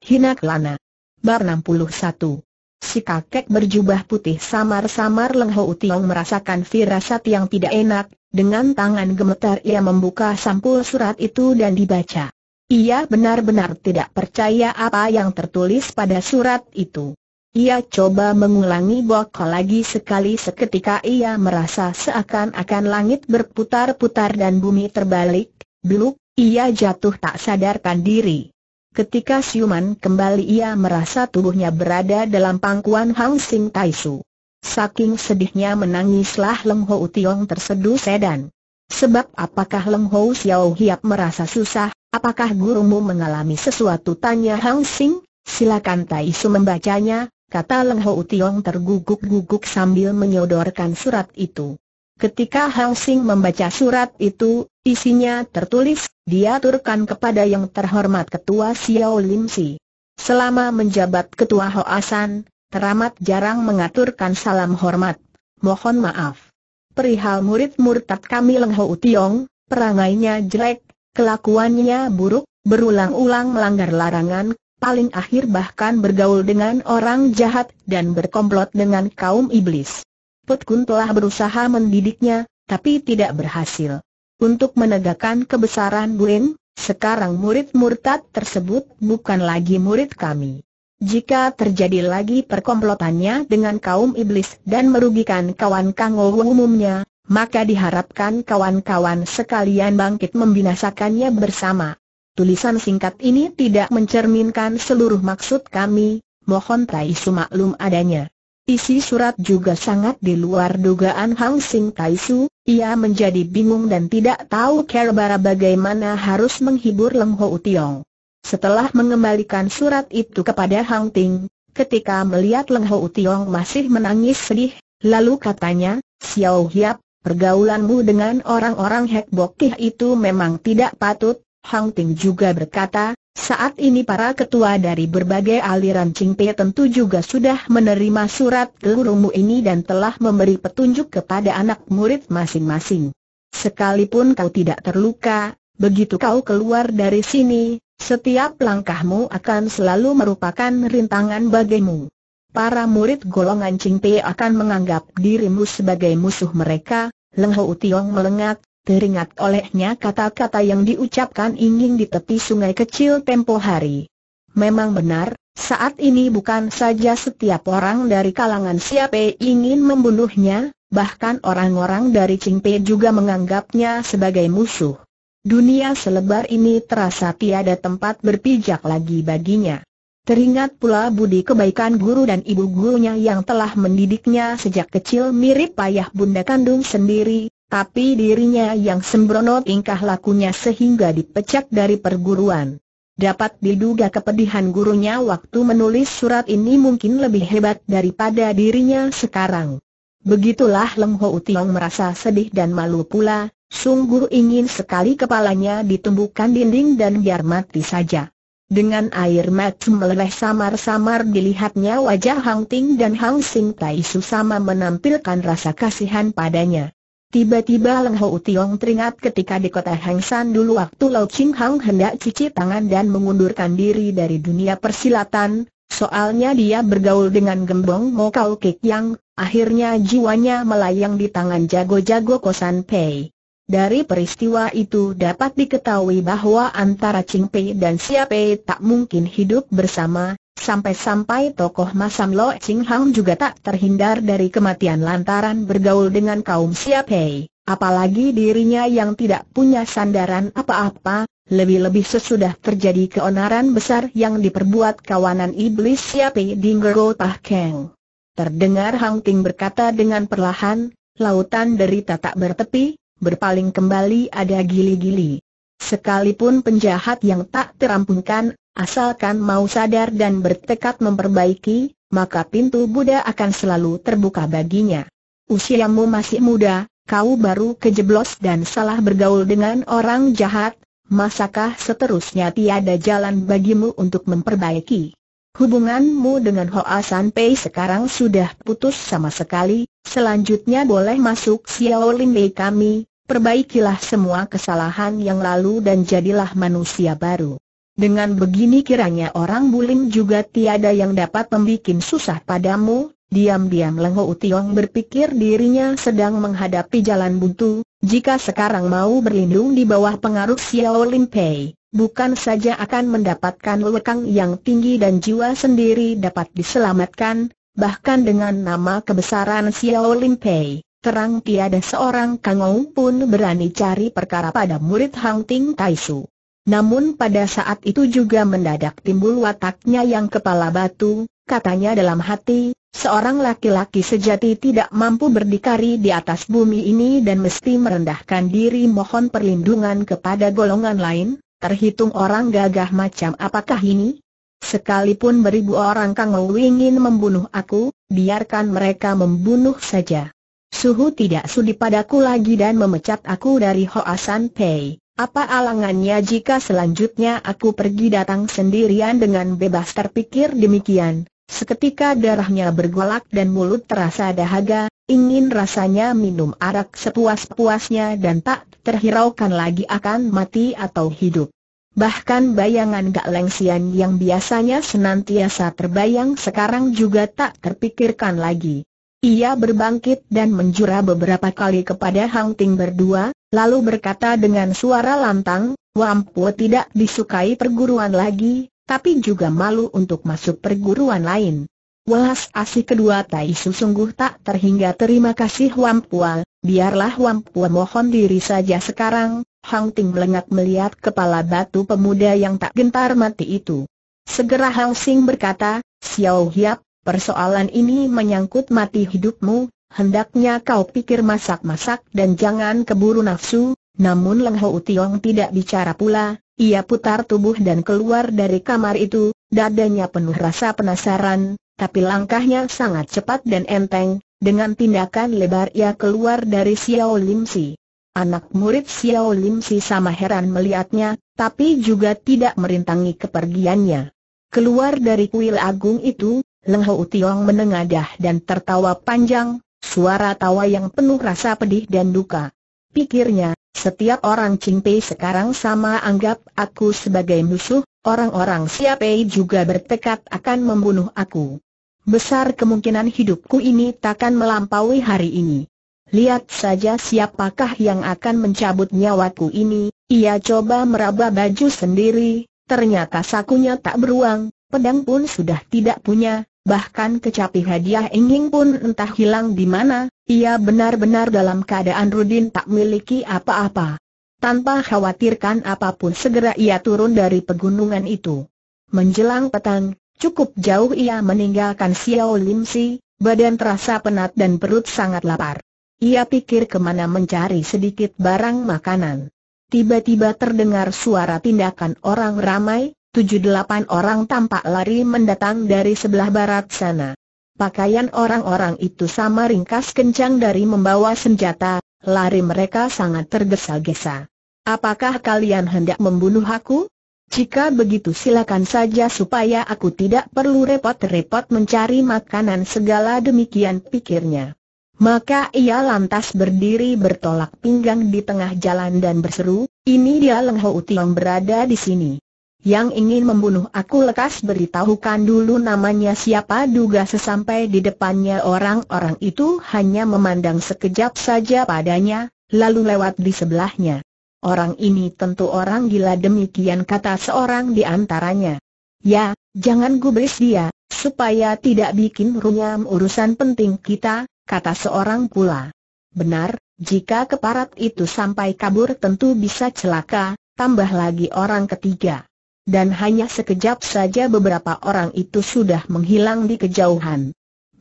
Hina Kelana. Bab 61. Si kakek berjubah putih samar-samar Lenghou Tiong merasakan firasat yang tidak enak. Dengan tangan gemetar ia membuka sampul surat itu dan dibaca. Ia benar-benar tidak percaya apa yang tertulis pada surat itu. Ia coba mengulangi baca lagi sekali, seketika ia merasa seakan-akan langit berputar-putar dan bumi terbalik. Beluk, ia jatuh tak sadarkan diri. Ketika siuman kembali ia merasa tubuhnya berada dalam pangkuan Hang Sing Tai Su. Saking sedihnya menangislah Lenghou Tiong terseduh sedan. Sebab apakah Lenghou Xiao Hiap merasa susah? Apakah gurumu mengalami sesuatu? Tanya Hang Sing. Silakan Tai Su membacanya, kata Lenghou Tiong terguguk-guguk sambil menyodorkan surat itu. Ketika Hang Sing membaca surat itu, isinya tertulis, diaturkan kepada yang terhormat Ketua Xiao Limsi. Selama menjabat Ketua Huashan, teramat jarang mengaturkan salam hormat. Mohon maaf. Perihal murid murtad kami Lenghou Tiong, perangainya jelek, kelakuannya buruk, berulang-ulang melanggar larangan, paling akhir bahkan bergaul dengan orang jahat dan berkomplot dengan kaum iblis. Put Kun telah berusaha mendidiknya, tapi tidak berhasil. Untuk menegakkan kebesaran Buin, sekarang murid murtad tersebut bukan lagi murid kami. Jika terjadi lagi perkomplotannya dengan kaum iblis dan merugikan kawan Kangwu umumnya, maka diharapkan kawan-kawan sekalian bangkit membinasakannya bersama. Tulisan singkat ini tidak mencerminkan seluruh maksud kami, mohon Tai Su maklum adanya. Isi surat juga sangat di luar dugaan Hang Sing Tai Su. Ia menjadi bingung dan tidak tahu cara bagaimana harus menghibur Lenghou Tiong. Setelah mengembalikan surat itu kepada Hang Ting, ketika melihat Lenghou Tiong masih menangis sedih, lalu katanya, Xiao Hiap, pergaulanmu dengan orang-orang Hek Bokih itu memang tidak patut. Hang Ting juga berkata, saat ini para ketua dari berbagai aliran Qing Pai tentu juga sudah menerima surat gurumu ini dan telah memberi petunjuk kepada anak murid masing-masing. Sekalipun kau tidak terluka, begitu kau keluar dari sini, setiap langkahmu akan selalu merupakan rintangan bagimu. Para murid golongan Qing Pai akan menganggap dirimu sebagai musuh mereka. Lenghou Tiong melengak. Teringat olehnya kata-kata yang diucapkan Inging di tepi sungai kecil tempo hari. Memang benar, saat ini bukan saja setiap orang dari kalangan Xie Pai ingin membunuhnya, bahkan orang-orang dari Qing Pai juga menganggapnya sebagai musuh. Dunia selebar ini terasa tiada tempat berpijak lagi baginya. Teringat pula budi kebaikan guru dan ibu gurunya yang telah mendidiknya sejak kecil mirip ayah bunda kandung sendiri, tapi dirinya yang sembrono tingkah lakunya sehingga dipecat dari perguruan. Dapat diduga kepedihan gurunya waktu menulis surat ini mungkin lebih hebat daripada dirinya sekarang. Begitulah Lenghou Tiong merasa sedih dan malu pula, sungguh ingin sekali kepalanya ditumbukan dinding dan biar mati saja. Dengan air mata meleleh samar-samar dilihatnya wajah Hang Ting dan Hang Sing Tai Su sama menampilkan rasa kasihan padanya. Tiba-tiba Lenghou Tiong teringat ketika di kota Hengshan dulu waktu Lau Ching Hang hendak cuci tangan dan mengundurkan diri dari dunia persilatan, soalnya dia bergaul dengan gembong Moka Kek Yang, akhirnya jiwanya melayang di tangan jago-jago kosan Pei. Dari peristiwa itu dapat diketahui bahwa antara Qing Pai dan Xie Pai tak mungkin hidup bersama, sampai-sampai tokoh Masam Lo Ching Hang juga tak terhindar dari kematian lantaran bergaul dengan kaum Xie Pai. Apalagi dirinya yang tidak punya sandaran apa-apa, lebih-lebih sesudah terjadi keonaran besar yang diperbuat kawanan iblis Xie Pai Dinggur Go Tahkeng. Terdengar Hang Ting berkata dengan perlahan, lautan derita tak bertepi. Berpaling kembali ada gili-gili. Sekalipun penjahat yang tak terampunkan, asalkan mau sadar dan bertekad memperbaiki, maka pintu Buddha akan selalu terbuka baginya. Usiamu masih muda, kau baru kejeblos dan salah bergaul dengan orang jahat. Masakah seterusnya tiada jalan bagimu untuk memperbaiki? Hubunganmu dengan Huashan Pai sekarang sudah putus sama sekali. Selanjutnya boleh masuk Shaolin Si kami. Perbaikilah semua kesalahan yang lalu dan jadilah manusia baru. Dengan begini kiranya orang Bulim juga tiada yang dapat membikin susah padamu. Diam-diam Lenghou Tiong berpikir dirinya sedang menghadapi jalan buntu. Jika sekarang mau berlindung di bawah pengaruh Shaolin Pei, bukan saja akan mendapatkan lekang yang tinggi dan jiwa sendiri dapat diselamatkan, bahkan dengan nama kebesaran Shaolin Pei, terang tiada seorang Kangwu pun berani cari perkara pada murid Hang Ting Tai Su. Namun pada saat itu juga mendadak timbul wataknya yang kepala batu. Katanya dalam hati, seorang laki-laki sejati tidak mampu berdikari di atas bumi ini dan mesti merendahkan diri mohon perlindungan kepada golongan lain. Terhitung orang gagah macam apakah ini? Sekalipun beribu orang Kangwu ingin membunuh aku, biarkan mereka membunuh saja. Suhu tidak sudi padaku lagi dan memecat aku dari Huashan Pai. Apa alangannya jika selanjutnya aku pergi datang sendirian dengan bebas? Terpikir demikian. Seketika darahnya bergolak dan mulut terasa dahaga, ingin rasanya minum arak sepuas-puasnya dan tak terhiraukan lagi akan mati atau hidup. Bahkan bayangan Kek Yang yang biasanya senantiasa terbayang sekarang juga tak terpikirkan lagi. Ia berbangkit dan menjura beberapa kali kepada Hang Ting berdua, lalu berkata dengan suara lantang, "Wampu tidak disukai perguruan lagi, tapi juga malu untuk masuk perguruan lain. Welas asih kedua Taisu sungguh tak terhingga. Terima kasih Wampual, biarlah Wampual mohon diri saja sekarang." Hang Ting melengak melihat kepala batu pemuda yang tak gentar mati itu. Segera Hang Sing berkata, "Xiao Hiap, persoalan ini menyangkut mati hidupmu, hendaknya kau pikir masak-masak dan jangan keburu nafsu." Namun Lenghou Tiong tidak bicara pula. Ia putar tubuh dan keluar dari kamar itu, dadanya penuh rasa penasaran, tapi langkahnya sangat cepat dan enteng. Dengan tindakan lebar ia keluar dari Xiao Limsi. Anak murid Xiao Limsi sama heran melihatnya, tapi juga tidak merintangi kepergiannya. Keluar dari kuil agung itu, Lenghou Tiong menengadah dan tertawa panjang, suara tawa yang penuh rasa pedih dan duka. Pikirnya, setiap orang Qing Pai sekarang sama anggap aku sebagai musuh, orang-orang Xie Pai juga bertekad akan membunuh aku. Besar kemungkinan hidupku ini takkan melampaui hari ini. Lihat saja siapakah yang akan mencabut nyawaku ini. Ia coba meraba baju sendiri, ternyata sakunya tak beruang, pedang pun sudah tidak punya, bahkan kecapi hadiah ingin pun entah hilang di mana. Ia benar-benar dalam keadaan rudin tak miliki apa-apa. Tanpa khawatirkan apapun segera ia turun dari pegunungan itu. Menjelang petang, cukup jauh ia meninggalkan Xiao Limsi, badan terasa penat dan perut sangat lapar. Ia pikir kemana mencari sedikit barang makanan. Tiba-tiba terdengar suara tindakan orang ramai. 7-8 orang tampak lari mendatang dari sebelah barat sana. Pakaian orang-orang itu sama ringkas kencang dari membawa senjata, lari mereka sangat tergesa-gesa. "Apakah kalian hendak membunuh aku? Jika begitu silakan saja supaya aku tidak perlu repot-repot mencari makanan segala." Demikian pikirnya. Maka ia lantas berdiri bertolak pinggang di tengah jalan dan berseru, "Ini dia Lenghou Tiong berada di sini. Yang ingin membunuh aku lekas beritahukan dulu namanya siapa." Duga sesampai di depannya orang-orang itu hanya memandang sekejap saja padanya, lalu lewat di sebelahnya. "Orang ini tentu orang gila," demikian kata seorang di antaranya. "Ya, jangan gubris dia, supaya tidak bikin runyam urusan penting kita," kata seorang pula. "Benar, jika keparat itu sampai kabur tentu bisa celaka," tambah lagi orang ketiga. Dan hanya sekejap saja beberapa orang itu sudah menghilang di kejauhan.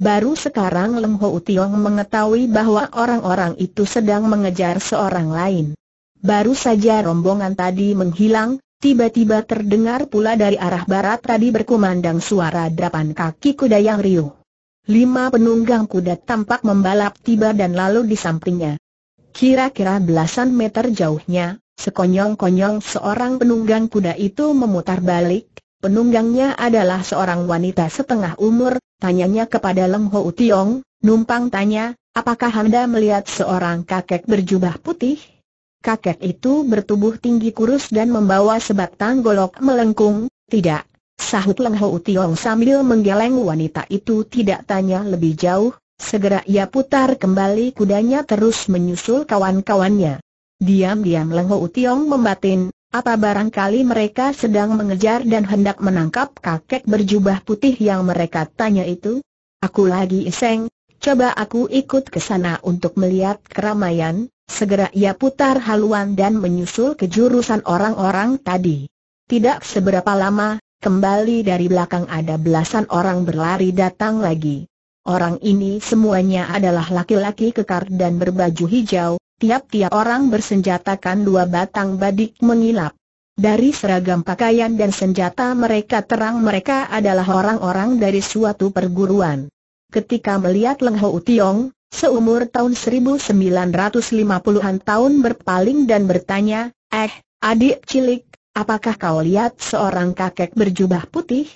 Baru sekarang Lenghou Tiong mengetahui bahwa orang-orang itu sedang mengejar seorang lain. Baru saja rombongan tadi menghilang, tiba-tiba terdengar pula dari arah barat tadi berkumandang suara derapan kaki kuda yang riuh. 5 penunggang kuda tampak membalap tiba dan lalu di sampingnya. Kira-kira belasan meter jauhnya, sekonyong-konyong seorang penunggang kuda itu memutar balik. Penunggangnya adalah seorang wanita setengah umur. Tanyanya kepada Lenghou Tiong, numpang tanya, "Apakah Anda melihat seorang kakek berjubah putih?" kakek itu bertubuh tinggi kurus dan membawa sebatang golok melengkung. Tidak, sahut Lenghou Tiong sambil menggeleng. Wanita itu tidak tanya lebih jauh, segera ia putar kembali kudanya terus menyusul kawan-kawannya. Diam-diam Lenghou Tiong membatin, apa barangkali mereka sedang mengejar dan hendak menangkap kakek berjubah putih yang mereka tanya itu? Aku lagi iseng, coba aku ikut ke sana untuk melihat keramaian. Segera ia putar haluan dan menyusul ke jurusan orang-orang tadi. Tidak seberapa lama, kembali dari belakang ada belasan orang berlari datang lagi. Orang ini semuanya adalah laki-laki kekar dan berbaju hijau, tiap-tiap orang bersenjatakan dua batang badik mengilap. Dari seragam pakaian dan senjata mereka terang mereka adalah orang-orang dari suatu perguruan. Ketika melihat Lenghou Tiong, seumur tahun 1950-an tahun berpaling dan bertanya, adik cilik, apakah kau lihat seorang kakek berjubah putih?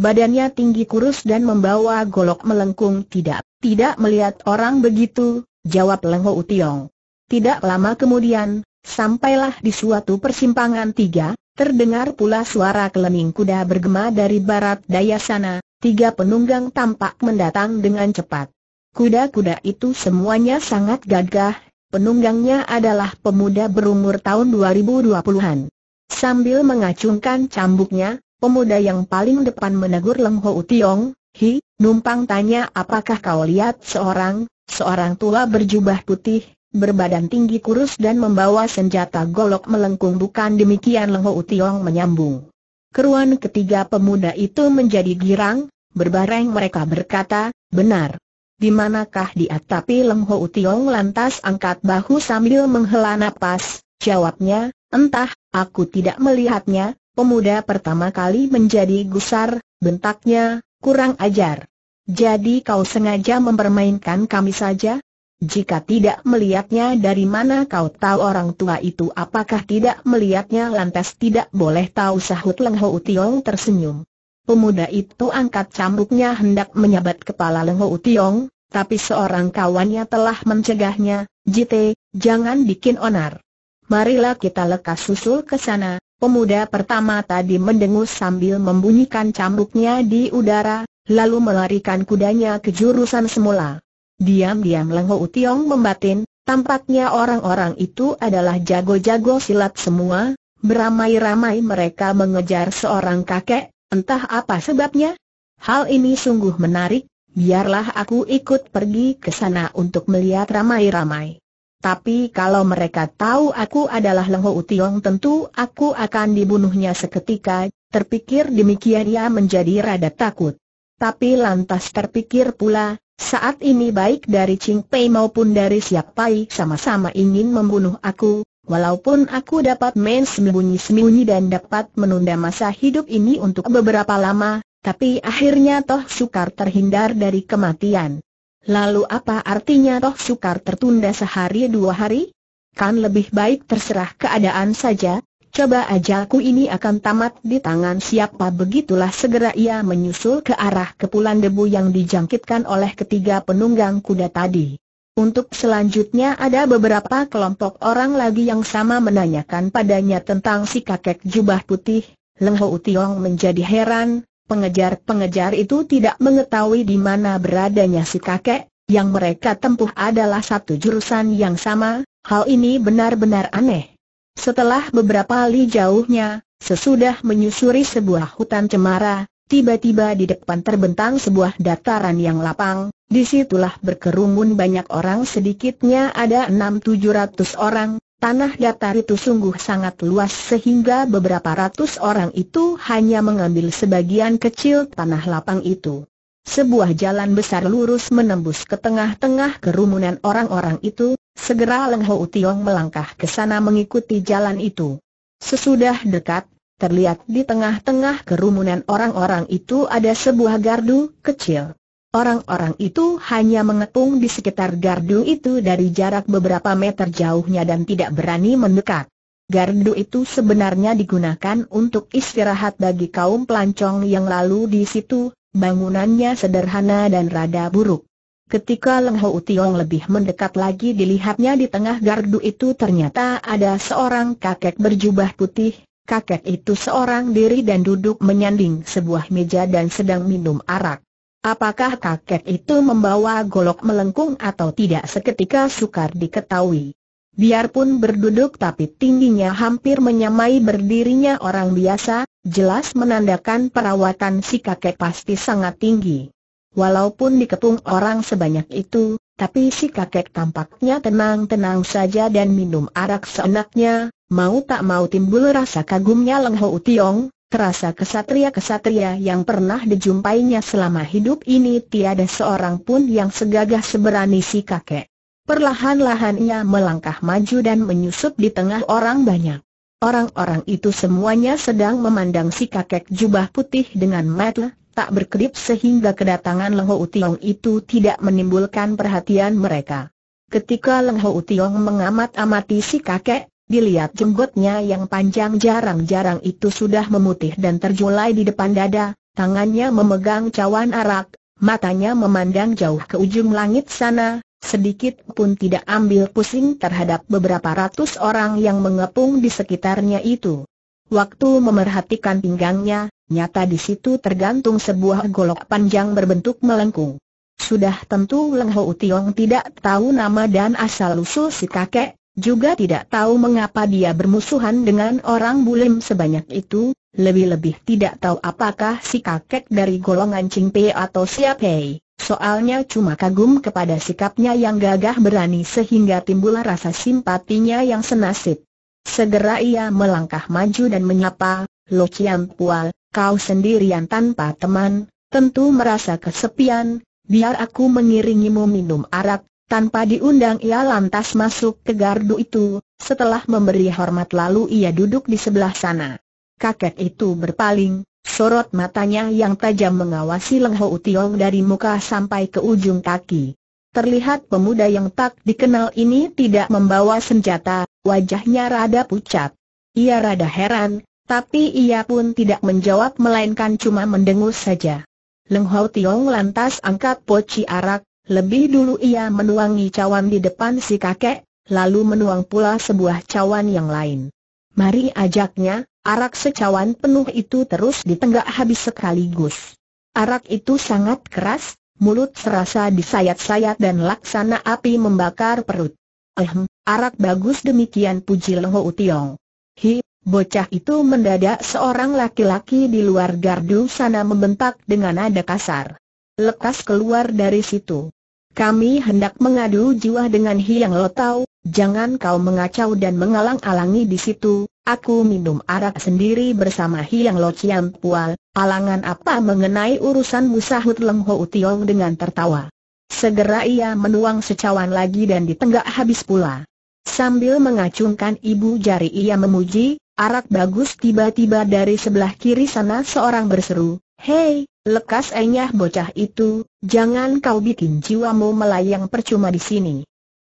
Badannya tinggi kurus dan membawa golok melengkung. Tidak melihat orang begitu, jawab Lenghou Tiong. Tidak lama kemudian, sampailah di suatu persimpangan tiga, terdengar pula suara kelening kuda bergema dari barat daya sana. Tiga penunggang tampak mendatang dengan cepat. Kuda-kuda itu semuanya sangat gagah, penunggangnya adalah pemuda berumur tahun 2020-an. Sambil mengacungkan cambuknya, pemuda yang paling depan menegur Lenghou Tiong, numpang tanya, apakah kau lihat seorang tua berjubah putih, berbadan tinggi kurus dan membawa senjata golok melengkung? Bukan demikian, Lenghou Tiong menyambung. Keruan ketiga pemuda itu menjadi girang, berbareng mereka berkata, benar. Di manakah dia? Tapi Lenghou Tiong lantas angkat bahu sambil menghela napas. Jawabnya, entah, aku tidak melihatnya. Pemuda pertama kali menjadi gusar, bentaknya, kurang ajar. Jadi kau sengaja mempermainkan kami saja? Jika tidak melihatnya, dari mana kau tahu? Orang tua itu apakah tidak melihatnya lantas tidak boleh tahu, sahut Lenghou Tiong tersenyum. Pemuda itu angkat cambuknya hendak menyabat kepala Lenghou Tiong, tapi seorang kawannya telah mencegahnya. Jite, jangan bikin onar. Marilah kita lekas susul ke sana. Pemuda pertama tadi mendengus sambil membunyikan cambuknya di udara, lalu melarikan kudanya ke jurusan semula. Diam-diam Lenghou Tiong membatin, tampaknya orang-orang itu adalah jago-jago silat semua. Beramai-ramai mereka mengejar seorang kakek. Entah apa sebabnya? Hal ini sungguh menarik, biarlah aku ikut pergi ke sana untuk melihat ramai-ramai. Tapi kalau mereka tahu aku adalah Lenghou Tiong tentu aku akan dibunuhnya seketika. Terpikir demikian ia menjadi rada takut. Tapi lantas terpikir pula, saat ini baik dari Qing Pai maupun dari Xie Pai sama-sama ingin membunuh aku. Walaupun aku dapat main sembunyi-sembunyi dan dapat menunda masa hidup ini untuk beberapa lama, tapi akhirnya toh sukar terhindar dari kematian. Lalu apa artinya toh sukar tertunda sehari dua hari? Kan lebih baik terserah keadaan saja, coba ajalku ini akan tamat di tangan siapa. Begitulah segera ia menyusul ke arah kepulan debu yang dijangkitkan oleh ketiga penunggang kuda tadi. Untuk selanjutnya ada beberapa kelompok orang lagi yang sama menanyakan padanya tentang si kakek jubah putih. Lenghou Tiong menjadi heran, pengejar-pengejar itu tidak mengetahui di mana beradanya si kakek, yang mereka tempuh adalah satu jurusan yang sama. Hal ini benar-benar aneh. Setelah beberapa li jauhnya, sesudah menyusuri sebuah hutan cemara, tiba-tiba di depan terbentang sebuah dataran yang lapang. Disitulah berkerumun banyak orang, sedikitnya ada 600-700 orang. Tanah datar itu sungguh sangat luas sehingga beberapa ratus orang itu hanya mengambil sebagian kecil tanah lapang itu. Sebuah jalan besar lurus menembus ke tengah-tengah kerumunan orang-orang itu. Segera Lenghou Tiong melangkah ke sana mengikuti jalan itu. Sesudah dekat, terlihat di tengah-tengah kerumunan orang-orang itu ada sebuah gardu kecil. Orang-orang itu hanya mengepung di sekitar gardu itu dari jarak beberapa meter jauhnya dan tidak berani mendekat. Gardu itu sebenarnya digunakan untuk istirahat bagi kaum pelancong yang lalu di situ. Bangunannya sederhana dan rada buruk. Ketika Lenghou Tiong lebih mendekat lagi, dilihatnya di tengah gardu itu ternyata ada seorang kakek berjubah putih. Kakek itu seorang diri dan duduk menyanding sebuah meja dan sedang minum arak. Apakah kakek itu membawa golok melengkung atau tidak seketika sukar diketahui. Biarpun berduduk tapi tingginya hampir menyamai berdirinya orang biasa, jelas menandakan perawatan si kakek pasti sangat tinggi. Walaupun dikepung orang sebanyak itu, tapi si kakek tampaknya tenang-tenang saja dan minum arak seenaknya. Mau tak mau timbul rasa kagumnya Lenghou Tiong, terasa kesatria-kesatria yang pernah dijumpainya selama hidup ini tiada seorang pun yang segagah seberani si kakek. Perlahan-lahan ia melangkah maju dan menyusup di tengah orang banyak. Orang-orang itu semuanya sedang memandang si kakek jubah putih dengan mata tak berkedip sehingga kedatangan Lenghou Tiong itu tidak menimbulkan perhatian mereka. Ketika Lenghou Tiong mengamat-amati si kakek, dilihat jenggotnya yang panjang jarang-jarang itu sudah memutih dan terjulai di depan dada, tangannya memegang cawan arak, matanya memandang jauh ke ujung langit sana, sedikit pun tidak ambil pusing terhadap beberapa ratus orang yang mengepung di sekitarnya itu. Waktu memerhatikan pinggangnya, nyata di situ tergantung sebuah golok panjang berbentuk melengkung. Sudah tentu Lenghou Tiong tidak tahu nama dan asal-usul si kakek, juga tidak tahu mengapa dia bermusuhan dengan orang bulim sebanyak itu, lebih-lebih tidak tahu apakah si kakek dari golongan Qing Pai atau Xie Pai. Soalnya cuma kagum kepada sikapnya yang gagah berani sehingga timbul rasa simpatinya yang senasib. Segera ia melangkah maju dan menyapa, "Lo Cian Pual, kau sendirian tanpa teman, tentu merasa kesepian, biar aku mengiringimu minum arak." Tanpa diundang ia lantas masuk ke gardu itu, setelah memberi hormat lalu ia duduk di sebelah sana. Kakek itu berpaling, sorot matanya yang tajam mengawasi Lenghou Tiong dari muka sampai ke ujung kaki. Terlihat pemuda yang tak dikenal ini tidak membawa senjata, wajahnya rada pucat. Ia rada heran, tapi ia pun tidak menjawab melainkan cuma mendengus saja. Lenghou Tiong lantas angkat poci arak, lebih dulu ia menuangi cawan di depan si kakek, lalu menuang pula sebuah cawan yang lain. "Mari," ajaknya, arak secawan penuh itu terus ditenggak habis sekaligus. Arak itu sangat keras, mulut serasa disayat-sayat dan laksana api membakar perut. Arak bagus," demikian puji Lenghou Tiong. "Hi, bocah itu!" Mendadak seorang laki-laki di luar gardu sana membentak dengan nada kasar, "Lekas keluar dari situ. Kami hendak mengadu jiwa dengan Hiang Lo Tau, jangan kau mengacau dan mengalang-alangi di situ. Aku minum arak sendiri bersama Hiang Lo Cian Pual, alangan apa mengenai urusanmu?" sahut Lenghou Tiong dengan tertawa. Segera ia menuang secawan lagi dan ditenggak habis pula. Sambil mengacungkan ibu jari ia memuji, "Arak bagus!" Tiba-tiba dari sebelah kiri sana seorang berseru, "Hei, lekas enyah bocah itu, jangan kau bikin jiwamu melayang percuma di sini.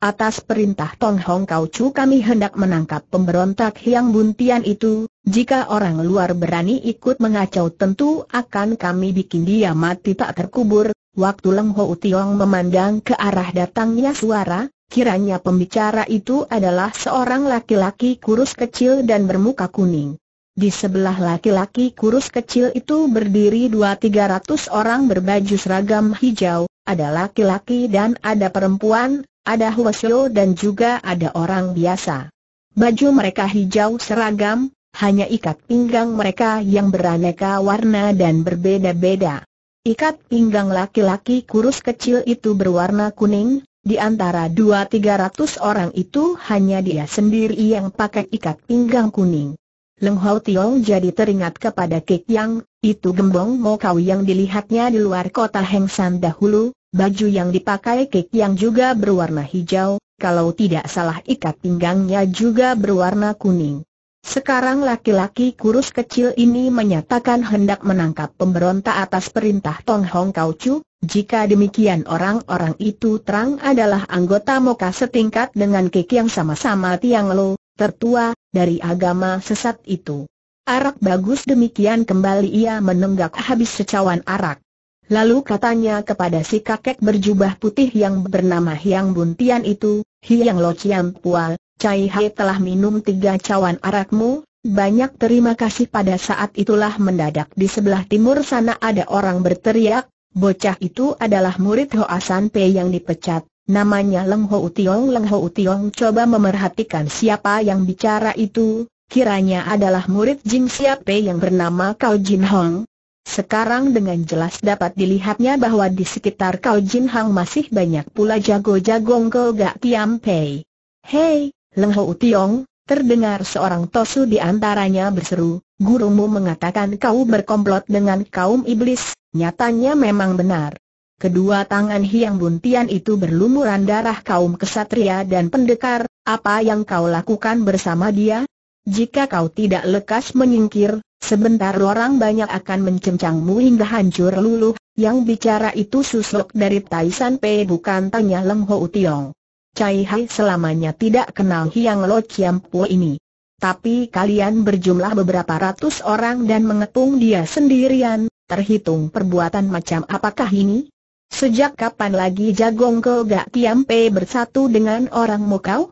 Atas perintah Tong Hong Kau Chu kami hendak menangkap pemberontak Xiang Wentian itu, jika orang luar berani ikut mengacau tentu akan kami bikin dia mati tak terkubur." Waktu Lenghou Tiong memandang ke arah datangnya suara, kiranya pembicara itu adalah seorang laki-laki kurus kecil dan bermuka kuning. Di sebelah laki-laki kurus kecil itu berdiri 200-300 orang berbaju seragam hijau, ada laki-laki dan ada perempuan, ada Huasyo dan juga ada orang biasa. Baju mereka hijau seragam, hanya ikat pinggang mereka yang beraneka warna dan berbeda-beda. Ikat pinggang laki-laki kurus kecil itu berwarna kuning, di antara 200-300 orang itu hanya dia sendiri yang pakai ikat pinggang kuning. Lenghou Tiong jadi teringat kepada Kek Yang, itu gembong Moka yang dilihatnya di luar kota Hengshan dahulu. Baju yang dipakai Kek Yang juga berwarna hijau, kalau tidak salah ikat pinggangnya juga berwarna kuning. Sekarang laki-laki kurus kecil ini menyatakan hendak menangkap pemberontak atas perintah Tong Hong Kau Chu. Jika demikian orang-orang itu terang adalah anggota Moka setingkat dengan Kek Yang sama-sama Tiang Lo, tertua, dari agama sesat itu. "Arak bagus!" Demikian kembali ia menenggak habis secawan arak. Lalu katanya kepada si kakek berjubah putih yang bernama Xiang Wentian itu, "Hiang Lo Chiam Pual, Cai Hai telah minum 3 cawan arakmu, banyak terima kasih." Pada saat itulah mendadak di sebelah timur sana ada orang berteriak, "Bocah itu adalah murid Huashan Pai yang dipecat. Namanya Lenghou Tiong." Lenghou Tiong coba memerhatikan siapa yang bicara itu, kiranya adalah murid Jing Xie Pai yang bernama Kau Jin Hong. Sekarang dengan jelas dapat dilihatnya bahwa di sekitar Kau Jin Hong masih banyak pula jago-jago Kek Yang Pei. "Hei, Lenghou Tiong," terdengar seorang tosu di antaranya berseru, "gurumu mengatakan kau berkomplot dengan kaum iblis, nyatanya memang benar." Kedua tangan Xiang Wentian itu berlumuran darah kaum kesatria dan pendekar. "Apa yang kau lakukan bersama dia? Jika kau tidak lekas menyingkir, sebentar orang banyak akan mencencangmu hingga hancur luluh." Yang bicara itu susuk dari Taishan Pai, bukan tanya Lenghou Tiong. "Cai Hai selamanya tidak kenal Hiang Lo Chiam Puo ini. Tapi kalian berjumlah beberapa ratus orang dan mengepung dia sendirian, terhitung perbuatan macam apakah ini? Sejak kapan lagi jagong Kek Yang Pei bersatu dengan orang Mokau?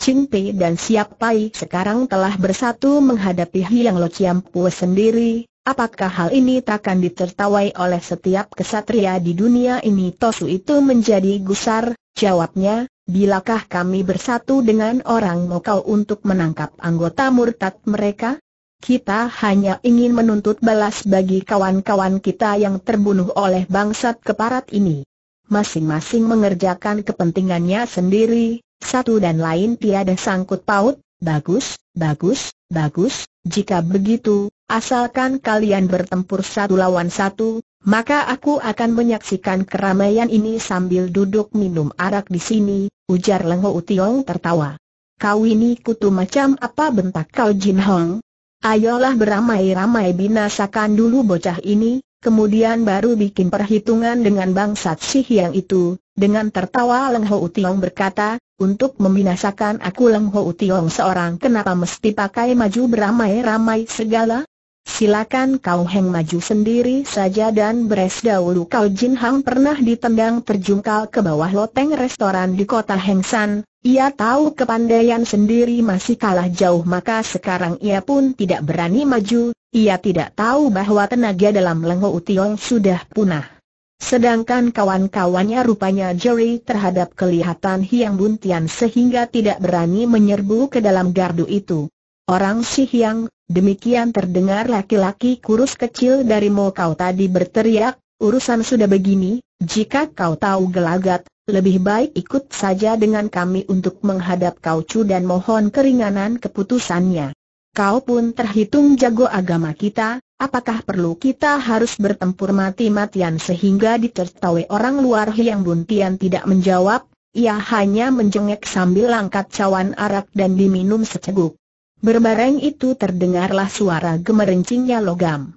Qing Pai dan Xie Pai sekarang telah bersatu menghadapi Hiang Lo Chiam Puo sendiri. Apakah hal ini takkan ditertawai oleh setiap kesatria di dunia ini?" Tosu itu menjadi gusar, jawabnya, "Bilakah kami bersatu dengan orang Mokau untuk menangkap anggota murtad mereka? Kita hanya ingin menuntut balas bagi kawan-kawan kita yang terbunuh oleh bangsat keparat ini. Masing-masing mengerjakan kepentingannya sendiri, satu dan lain tiada sangkut paut." "Bagus, bagus, bagus. Jika begitu, asalkan kalian bertempur 1 lawan 1, maka aku akan menyaksikan keramaian ini sambil duduk minum arak di sini," ujar Lenghou Tiong tertawa. "Kau ini kutu macam apa?" bentak Kau Jin Hong. "Ayolah beramai-ramai binasakan dulu bocah ini, kemudian baru bikin perhitungan dengan bangsat si Hiang itu." Dengan tertawa Lenghou Tiong berkata, "Untuk membinasakan aku Lenghou Tiong seorang kenapa mesti pakai maju beramai-ramai segala? Silakan kau heng maju sendiri saja dan beres dahulu." Kau Jin Hong pernah ditendang terjungkal ke bawah loteng restoran di kota Hengshan. Ia tahu kepandaian sendiri masih kalah jauh, maka sekarang ia pun tidak berani maju. Ia tidak tahu bahwa tenaga dalam Lenghou Tiong sudah punah. Sedangkan kawan-kawannya rupanya jeri terhadap kelihatan Xiang Wentian sehingga tidak berani menyerbu ke dalam gardu itu. "Orang si Hiang," demikian terdengar laki-laki kurus kecil dari Mokau tadi berteriak, "urusan sudah begini, jika kau tahu gelagat, lebih baik ikut saja dengan kami untuk menghadap Kau cu dan mohon keringanan keputusannya. Kau pun terhitung jago agama kita, apakah perlu kita harus bertempur mati-matian sehingga ditertawai orang luar?" Xiang Wentian tidak menjawab, ia hanya menjengek sambil angkat cawan arak dan diminum seceguk. Berbareng itu terdengarlah suara gemerincingnya logam.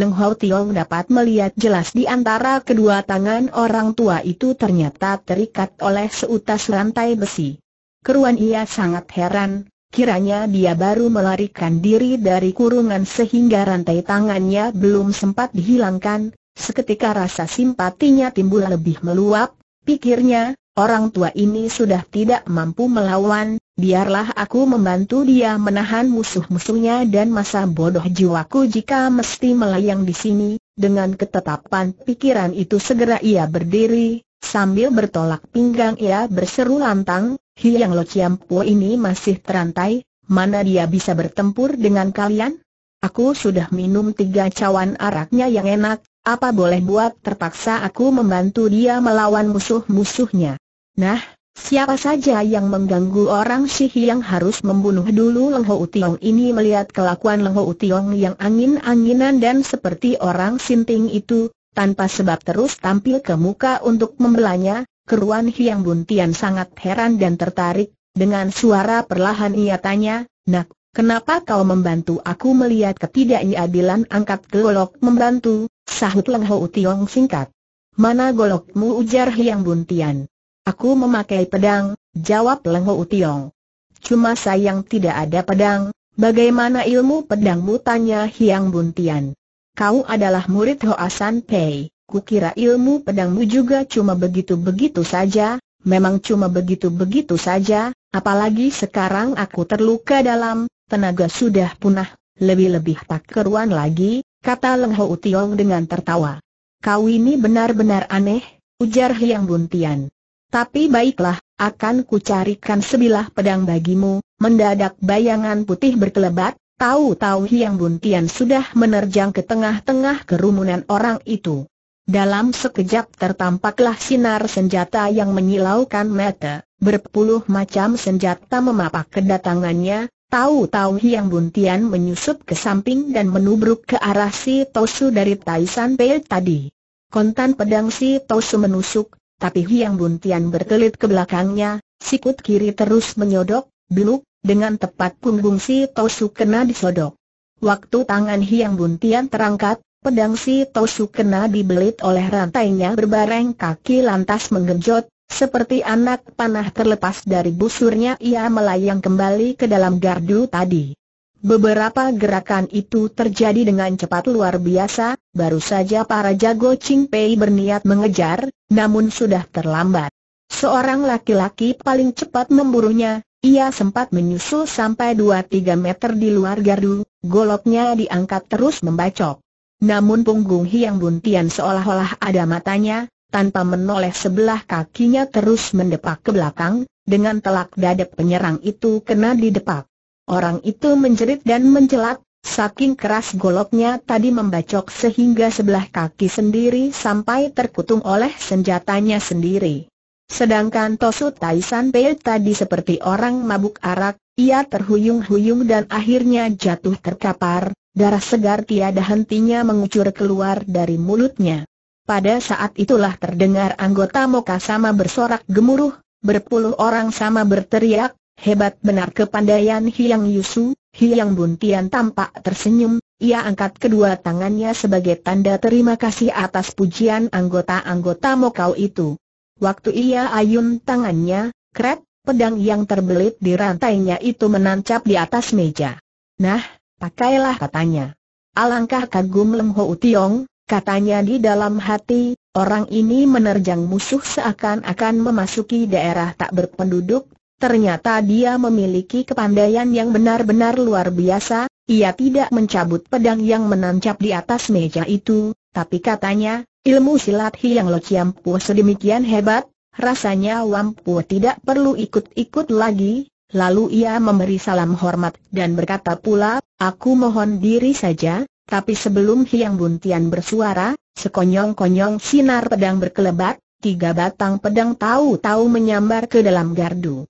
Lenghou Tiong dapat melihat jelas di antara kedua tangan orang tua itu ternyata terikat oleh seutas rantai besi. Keruan ia sangat heran, kiranya dia baru melarikan diri dari kurungan sehingga rantai tangannya belum sempat dihilangkan. Seketika rasa simpatinya timbul lebih meluap, pikirnya, orang tua ini sudah tidak mampu melawan, biarlah aku membantu dia menahan musuh-musuhnya dan masa bodoh jiwaku jika mesti melayang di sini. Dengan ketetapan pikiran itu segera ia berdiri, sambil bertolak pinggang ia berseru lantang, "Hiang Lo Chiam Puo ini masih terantai, mana dia bisa bertempur dengan kalian? Aku sudah minum 3 cawan araknya yang enak. Apa boleh buat terpaksa aku membantu dia melawan musuh-musuhnya." Nah, siapa saja yang mengganggu orang si Hiang harus membunuh dulu. Lenghou Tiong ini melihat kelakuan Lenghou Tiong yang angin-anginan dan seperti orang sinting itu, tanpa sebab terus tampil ke muka untuk membelanya. Keruan Xiang Wentian sangat heran dan tertarik. Dengan suara perlahan ia tanya, "Nak, kenapa kau membantu aku?" "Melihat ketidakadilan angkat golok membantu," sahut Lenghou Tiong singkat. "Mana golokmu?" ujar Xiang Wentian. "Aku memakai pedang," jawab Lenghou Tiong. "Cuma sayang tidak ada pedang." "Bagaimana ilmu pedangmu?" tanya Xiang Wentian. "Kau adalah murid Huashan Pai, Kukira ilmu pedangmu juga cuma begitu-begitu saja, memang cuma begitu-begitu saja, apalagi sekarang aku terluka dalam, tenaga sudah punah, lebih-lebih tak keruan lagi, kata Lenghou Tiong dengan tertawa. Kau ini benar-benar aneh, ujar Xiang Wentian. Tapi baiklah, akan kucarikan sebilah pedang bagimu. Mendadak bayangan putih berkelebat, tahu-tahu Xiang Wentian sudah menerjang ke tengah-tengah kerumunan orang itu. Dalam sekejap tertampaklah sinar senjata yang menyilaukan mata, berpuluh macam senjata memapak kedatangannya, tahu-tahu Xiang Wentian menyusup ke samping dan menubruk ke arah si Tosu dari Taishan Pai tadi. Kontan pedang si Tosu menusuk, tapi Xiang Wentian berkelit ke belakangnya, sikut kiri terus menyodok, biluk, dengan tepat punggung si Tosu kena disodok. Waktu tangan Xiang Wentian terangkat, pedang si Tosu kena dibelit oleh rantainya berbareng kaki lantas menggenjot, seperti anak panah terlepas dari busurnya ia melayang kembali ke dalam gardu tadi. Beberapa gerakan itu terjadi dengan cepat luar biasa, baru saja para jago Qing Pai berniat mengejar, namun sudah terlambat. Seorang laki-laki paling cepat memburunya, ia sempat menyusul sampai 2-3 meter di luar gardu, goloknya diangkat terus membacok. Namun punggung Xiang Wentian seolah-olah ada matanya, tanpa menoleh sebelah kakinya terus mendepak ke belakang, dengan telak dada penyerang itu kena didepak. Orang itu menjerit dan menjelak, saking keras goloknya tadi membacok sehingga sebelah kaki sendiri sampai terkutung oleh senjatanya sendiri. Sedangkan Tosu Taishan Pai tadi seperti orang mabuk arak, ia terhuyung-huyung dan akhirnya jatuh terkapar. Darah segar tiada hentinya mengucur keluar dari mulutnya. Pada saat itulah terdengar anggota Moka sama bersorak gemuruh, berpuluh orang sama berteriak, hebat benar kepandaian Xiang Yusu. Xiang Wentian tampak tersenyum, ia angkat kedua tangannya sebagai tanda terima kasih atas pujian anggota-anggota Moka itu. Waktu ia ayun tangannya, kret, pedang yang terbelit di rantainya itu menancap di atas meja. Nah, pakailah, katanya. Alangkah kagum Lenghou Tiong, katanya di dalam hati, orang ini menerjang musuh seakan-akan memasuki daerah tak berpenduduk, ternyata dia memiliki kepandaian yang benar-benar luar biasa, ia tidak mencabut pedang yang menancap di atas meja itu, tapi katanya, ilmu silat Xiang Wentian sedemikian hebat, rasanya Wampu tidak perlu ikut-ikut lagi. Lalu ia memberi salam hormat dan berkata pula, aku mohon diri saja, tapi sebelum Xiang Wentian bersuara, sekonyong-konyong sinar pedang berkelebat, 3 batang pedang tahu-tahu menyambar ke dalam gardu.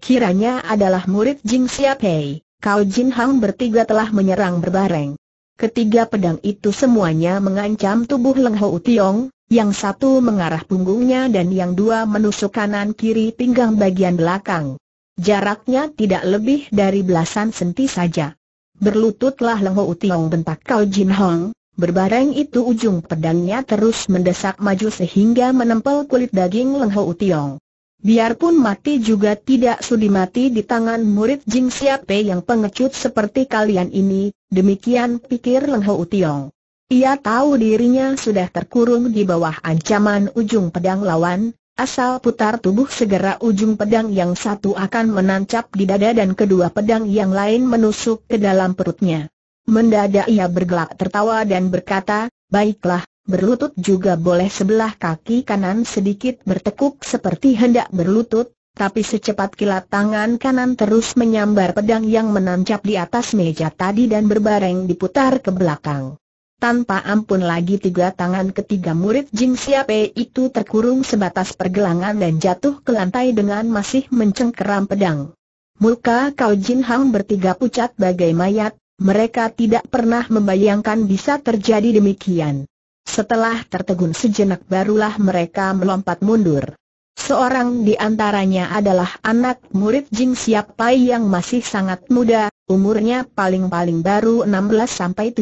Kiranya adalah murid Jing Xie Pai, Kau Jin Hong bertiga telah menyerang berbareng. Ketiga pedang itu semuanya mengancam tubuh Lenghou Tiong, yang satu mengarah punggungnya dan yang dua menusuk kanan-kiri pinggang bagian belakang. Jaraknya tidak lebih dari belasan senti saja. Berlututlah Lenghou Tiong, bentak Kau Jin Hong, berbareng itu ujung pedangnya terus mendesak maju sehingga menempel kulit daging Lenghou Tiong. Biarpun mati juga tidak sudi mati di tangan murid Jing Xie Pai yang pengecut seperti kalian ini, demikian pikir Lenghou Tiong. Ia tahu dirinya sudah terkurung di bawah ancaman ujung pedang lawan. Asal putar tubuh segera ujung pedang yang satu akan menancap di dada dan kedua pedang yang lain menusuk ke dalam perutnya. Mendadak ia bergelak tertawa dan berkata, baiklah, berlutut juga boleh. Sebelah kaki kanan sedikit bertekuk seperti hendak berlutut, tapi secepat kilat tangan kanan terus menyambar pedang yang menancap di atas meja tadi dan berbareng diputar ke belakang. Tanpa ampun lagi 3 tangan ketiga murid Jing Xie Pai itu terkurung sebatas pergelangan dan jatuh ke lantai dengan masih mencengkeram pedang. Muka Kau Jin Hong bertiga pucat bagai mayat, mereka tidak pernah membayangkan bisa terjadi demikian. Setelah tertegun sejenak barulah mereka melompat mundur. Seorang di antaranya adalah anak murid Jing Xie Pai yang masih sangat muda, umurnya paling-paling baru 16-17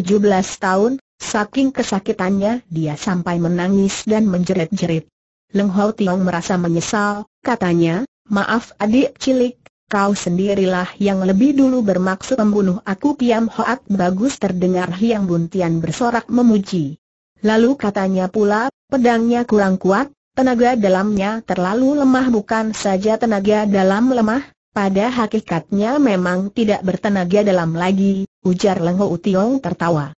tahun. Saking kesakitannya dia sampai menangis dan menjerit-jerit. Lenghou Tiong merasa menyesal, katanya, maaf adik cilik, kau sendirilah yang lebih dulu bermaksud membunuh aku. Kiam Hoat bagus, terdengar Xiang Wentian bersorak memuji. Lalu katanya pula, pedangnya kurang kuat, tenaga dalamnya terlalu lemah. Bukan saja tenaga dalam lemah, pada hakikatnya memang tidak bertenaga dalam lagi, ujar Lenghou Tiong tertawa.